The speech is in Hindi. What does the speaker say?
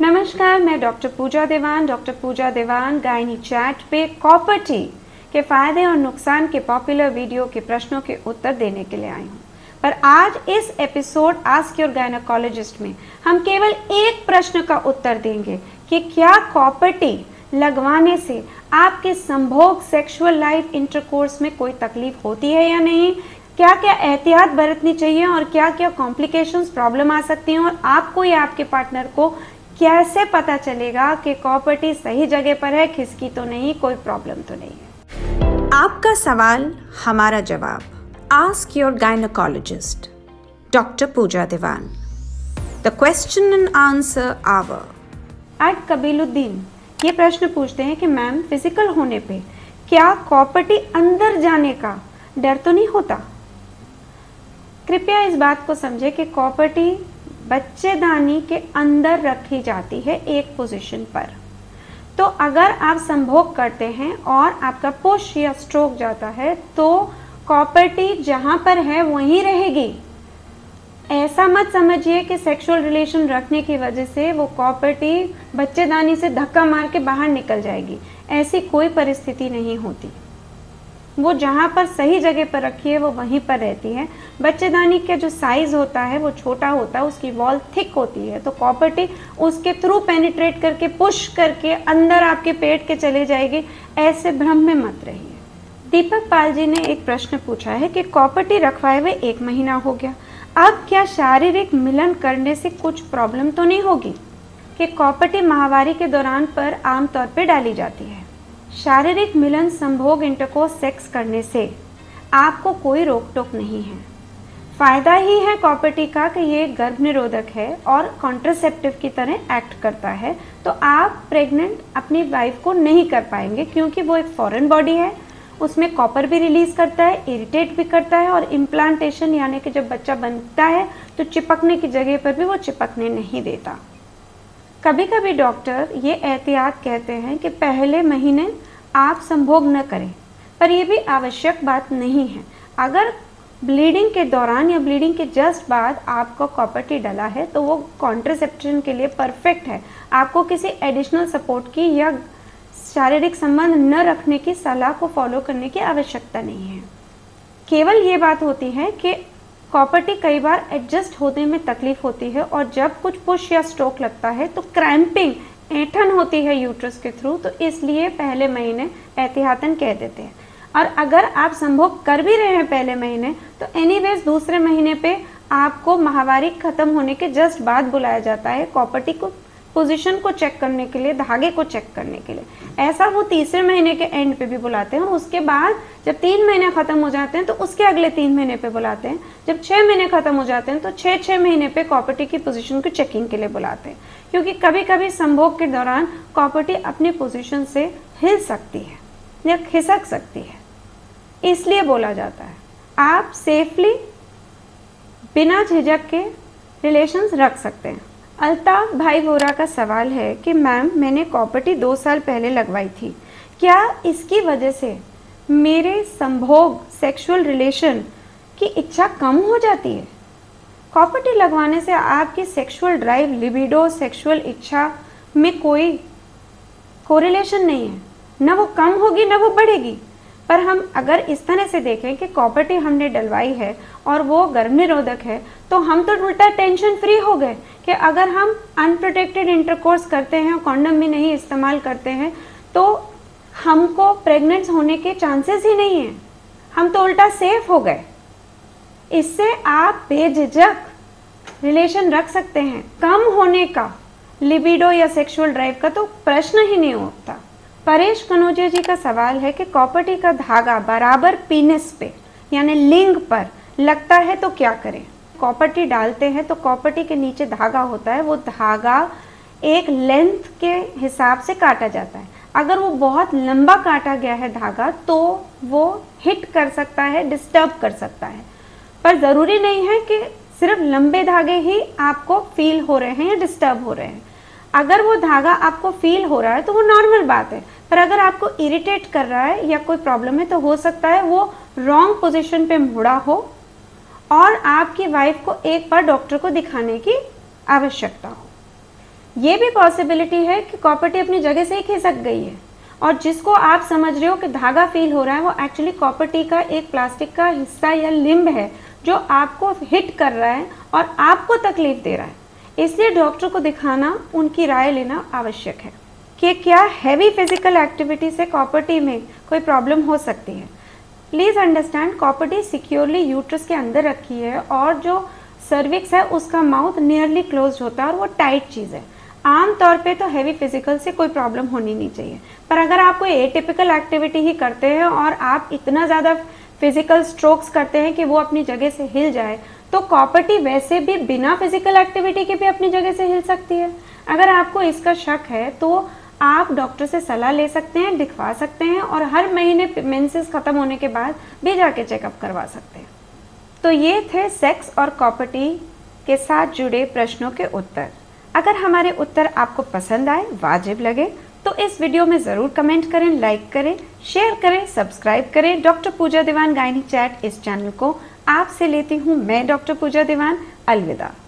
नमस्कार, मैं doctor Pooja Dewan gynae chat पे कॉपर टी के फ़ायदे और नुकसान के पॉपुलर वीडियो के प्रश्नों के उत्तर देने के लिए आई हूँ। पर आज इस एपिसोड आस्क योर गायनेकोलॉजिस्ट में हम केवल एक प्रश्न का उत्तर देंगे कि क्या कॉपर टी लगवाने से आपके संभोग सेक्सुअल लाइफ इंटरकोर्स में कोई तकलीफ होती है या नहीं, क्या क्या एहतियात बरतनी चाहिए और क्या क्या कॉम्प्लिकेशंस प्रॉब्लम आ सकती हैं और आपको या आपके पार्टनर को कैसे पता चलेगा कि कॉपर टी सही जगह पर है, खिसकी तो नहीं, कोई प्रॉब्लम तो नहीं है। आपका सवाल हमारा जवाब, ask your gynaecologist, doctor Pooja Dewan. The question and answer hour. Eight Kabiluddin ये प्रश्न पूछते हैं कि मैम, फिजिकल होने पे क्या कॉपर टी अंदर जाने का डर तो नहीं होता? कृपया इस बात को समझे कि कॉपर टी बच्चेदानी के अंदर रखी जाती है एक पोजीशन पर। तो अगर आप संभोग करते हैं और आपका पुश या स्ट्रोक जाता है तो कॉपर टी जहाँ पर है वहीं रहेगी। ऐसा मत समझिए कि सेक्सुअल रिलेशन रखने की वजह से वो कॉपर टी बच्चेदानी से धक्का मार के बाहर निकल जाएगी। ऐसी कोई परिस्थिति नहीं होती। वो जहाँ पर सही जगह पर रखी है वो वहीं पर रहती है। बच्चेदानी का जो साइज़ होता है वो छोटा होता है, उसकी वॉल थिक होती है, तो कॉपर टी उसके थ्रू पेनिट्रेट करके पुश करके अंदर आपके पेट के चले जाएगी। ऐसे भ्रम में मत रहिए। दीपक पाल जी ने एक प्रश्न पूछा है कि कॉपर टी रखवाए हुए 1 महीना हो गया, अब क्या शारीरिक मिलन करने से कुछ प्रॉब्लम तो नहीं होगी? कि कॉपर टी माहवारी के दौरान पर आमतौर पर डाली जाती है। शारीरिक मिलन, संभोग, इंटरकोर्स, सेक्स करने से आपको कोई रोक टोक नहीं है। फ़ायदा ही है कॉपर टी का कि ये गर्भ निरोधक है और कॉन्ट्रासेप्टिव की तरह एक्ट करता है। तो आप प्रेग्नेंट अपनी वाइफ को नहीं कर पाएंगे क्योंकि वो एक फॉरेन बॉडी है, उसमें कॉपर भी रिलीज़ करता है, इरिटेट भी करता है और इम्प्लांटेशन यानी कि जब बच्चा बनता है तो चिपकने की जगह पर भी वो चिपकने नहीं देता। कभी कभी डॉक्टर ये एहतियात कहते हैं कि पहले महीने आप संभोग न करें, पर यह भी आवश्यक बात नहीं है। अगर ब्लीडिंग के दौरान या ब्लीडिंग के जस्ट बाद आपको कॉपर टी डला है तो वो कॉन्ट्रासेप्शन के लिए परफेक्ट है। आपको किसी एडिशनल सपोर्ट की या शारीरिक संबंध न रखने की सलाह को फॉलो करने की आवश्यकता नहीं है। केवल ये बात होती है कि कॉपर टी कई बार एडजस्ट होने में तकलीफ होती है और जब कुछ पुश या स्ट्रोक लगता है तो क्रैम्पिंग, ऐंठन होती है यूट्रस के थ्रू, तो इसलिए पहले महीने एहतियातन कह देते हैं। और अगर आप संभोग कर भी रहे हैं पहले महीने तो एनीवेज दूसरे महीने पे आपको माहवारी ख़त्म होने के जस्ट बाद बुलाया जाता है कॉपर टी को पोजीशन को चेक करने के लिए, धागे को चेक करने के लिए। ऐसा वो तीसरे महीने के एंड पे भी बुलाते हैं और उसके बाद जब 3 महीने ख़त्म हो जाते हैं तो उसके अगले 3 महीने पे बुलाते हैं। जब 6 महीने ख़त्म हो जाते हैं तो 6 महीने पे कॉपर टी की पोजीशन को चेकिंग के लिए बुलाते हैं, क्योंकि कभी कभी संभोग के दौरान कॉपर टी अपनी पोजीशन से हिल सकती है या खिसक सकती है, इसलिए बोला जाता है। आप सेफली बिना झिझक के रिलेशंस रख सकते हैं। अलताफ भाई भोरा का सवाल है कि मैम, मैंने कॉपर टी 2 साल पहले लगवाई थी, क्या इसकी वजह से मेरे संभोग सेक्सुअल रिलेशन की इच्छा कम हो जाती है? कॉपर टी लगवाने से आपकी सेक्सुअल ड्राइव, लिबिडो, सेक्सुअल इच्छा में कोई कोरिलेशन नहीं है, ना वो कम होगी ना वो बढ़ेगी। पर हम अगर इस तरह से देखें कि कॉपर टी हमने डलवाई है और वो गर्भ निरोधक है, तो हम तो उल्टा टेंशन फ्री हो गए कि अगर हम अनप्रोटेक्टेड इंटरकोर्स करते हैं और कॉन्डम भी नहीं इस्तेमाल करते हैं तो हमको प्रेग्नेंट होने के चांसेस ही नहीं हैं। हम तो उल्टा सेफ हो गए। इससे आप बेझिझक रिलेशन रख सकते हैं। कम होने का, लिबिडो या सेक्सुअल ड्राइव का तो प्रश्न ही नहीं उठता। परेश कनोजी जी का सवाल है कि कॉपर टी का धागा बराबर पीनिस पे यानी लिंग पर लगता है तो क्या करें? कॉपर टी डालते हैं तो कॉपर टी के नीचे धागा होता है, वो धागा एक लेंथ के हिसाब से काटा जाता है। अगर वो बहुत लंबा काटा गया है धागा तो वो हिट कर सकता है, डिस्टर्ब कर सकता है। पर ज़रूरी नहीं है कि सिर्फ लंबे धागे ही आपको फील हो रहे हैं या डिस्टर्ब हो रहे हैं। अगर वो धागा आपको फील हो रहा है तो वो नॉर्मल बात है, पर अगर आपको इरिटेट कर रहा है या कोई प्रॉब्लम है तो हो सकता है वो रॉन्ग पोजीशन पे मुड़ा हो और आपकी वाइफ को एक बार डॉक्टर को दिखाने की आवश्यकता हो। ये भी पॉसिबिलिटी है कि कॉपर टी अपनी जगह से ही खिसक गई है और जिसको आप समझ रहे हो कि धागा फील हो रहा है वो एक्चुअली कॉपर टी का एक प्लास्टिक का हिस्सा या लिम्ब है जो आपको हिट कर रहा है और आपको तकलीफ दे रहा है। इसलिए डॉक्टर को दिखाना, उनकी राय लेना आवश्यक है कि क्या हैवी फिजिकल एक्टिविटी से कॉपर टी में कोई प्रॉब्लम हो सकती है। Please understand, copper T securely uterus के अंदर रखी है और जो सर्विक्स है उसका माउथ नियरली क्लोज होता है और वो टाइट चीज़ है। आम तौर पे तो हैवी फिजिकल से कोई प्रॉब्लम होनी नहीं चाहिए, पर अगर आप कोई एटिपिकल एक्टिविटी ही करते हैं और आप इतना ज़्यादा फिजिकल स्ट्रोक्स करते हैं कि वो अपनी जगह से हिल जाए, तो कॉपर टी वैसे भी बिना फिजिकल एक्टिविटी के भी अपनी जगह से हिल सकती है। अगर आपको इसका शक है तो आप डॉक्टर से सलाह ले सकते हैं, दिखवा सकते हैं और हर महीने मेंसेस ख़त्म होने के बाद भी जाके चेकअप करवा सकते हैं। तो ये थे सेक्स और कॉपर टी के साथ जुड़े प्रश्नों के उत्तर। अगर हमारे उत्तर आपको पसंद आए, वाजिब लगे, तो इस वीडियो में ज़रूर कमेंट करें, लाइक करें, शेयर करें, सब्सक्राइब करें। Doctor Pooja Dewan gynae chat इस चैनल को आपसे लेती हूँ मैं, डॉक्टर पूजा देवान। अलविदा।